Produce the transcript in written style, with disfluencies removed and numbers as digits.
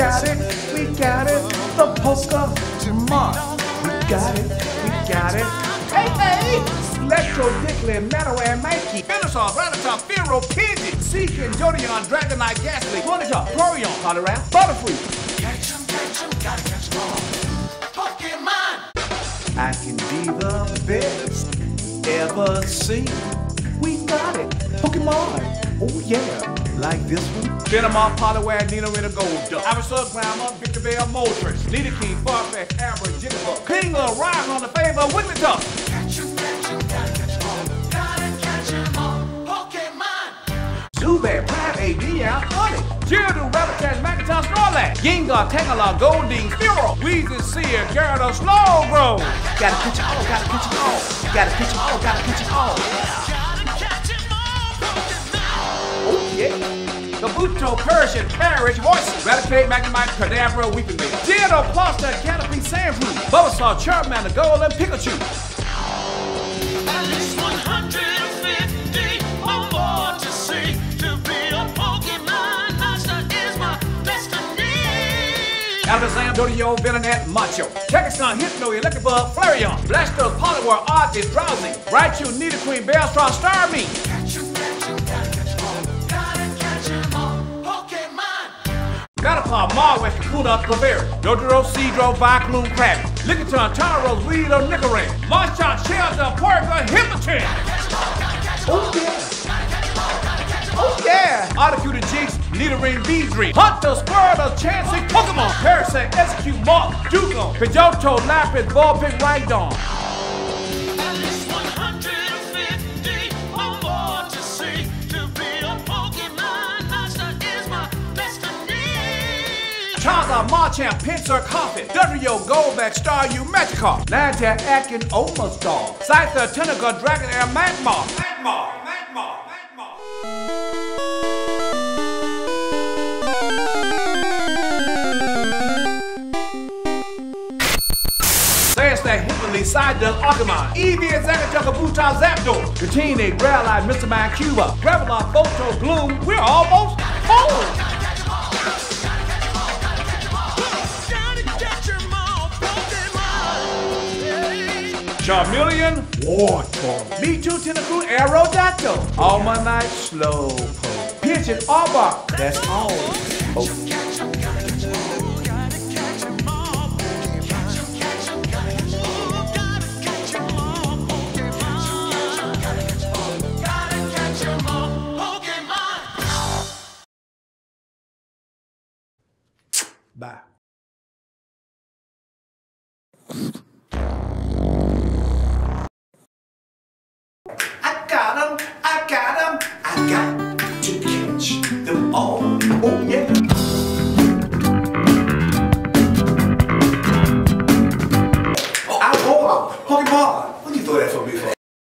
got it, we got it. The polka to Mars. We got it, we got it. Hey, hey! Electro, Diglett, Meadow, and Mikey. Venusaur, Raticate, Fearow, Pidgey, Seeking, Jodion, Dragonite, Gastly, Cornetop, Glorion, Colorado, Butterfree. Catch 'em, gotta catch 'em all. Pokemon! I can be the best ever seen. We got it, Pokemon. Oh yeah, like this one. Venomoth, Poliwag, Nidorina, Golduck, Ivysaur, Victreebel, Moltres, Nidoking, Farfetch'd, Abra, Jigglypuff, Kingler, Rock on the favor, Wigglytuff. Gotta catch 'em all, gotta catch 'em all. Pokemon. Zubat, Prime AD out on it. Jigglypuff, Raticate, Magnemite, Snorlax, Gengar, Tangela, Goldeen, Fearow, Weezing, Seer, Gyarados, Slowbro. Gotta catch 'em all, gotta catch 'em all, gotta catch 'em all, gotta catch 'em all. Yeah. Kabuto, Persian, Parrish, Horses, Raticate, Magnemite, Kadabra, Weeping Bear, Ditto, Plaster, Caterpie, Sandshrew, Bulbasaur, Charmander, Golduck, Pikachu. At least 150 or more to see. To be a Pokemon master is my destiny. Alakazam, Dodio, Venonat, Macho, Kekkistan, Hypno, Electabuzz, Flareon, Blastoise, Poliwag, Arceus, Drowsy, Raichu, Nidoqueen, Bellsprout, Starmie. Caterpie, Marwet, Kakuna, Clefairy, Doduo, Seadro, Vicloom, Crabby, Lickitung, Tyros, Weedle, Nicorette, Marshall, Shelter, Perga, Hypnoton. Oh yeah! Oh yeah! Articuno, Jinx, Nidoking, Beedrill, Hunter, Squirtle, Chansey, Pokemon, Parasect, Execute, Mark, Dugong, Pidgeotto, Lapras, Vulpix, Rhydon. At least 150 or more to see. To be a Pokemon master is my Charizard, Machamp, Pinsir, Coffin, Dugtrio, Golduck, Staryu, Magikarp, Lantai, Akin, Omastar, Scyther, Tentacle, Dragonair, Magmar. Sandslash, Hypnoly, Psyduck, Archimond, Eevee, Zagatuck, Kabuto, Zapdos, Dratini, Growlithe, Mr. Mime, Cuba, Graveler, Voltorb, Gloom. We're almost full. Charmeleon, Wartorb, Mewtwo, Tentacruel, Aerodactyl, Almanite, Slowpoke, Pigeon, Arbok. That's all. Bye.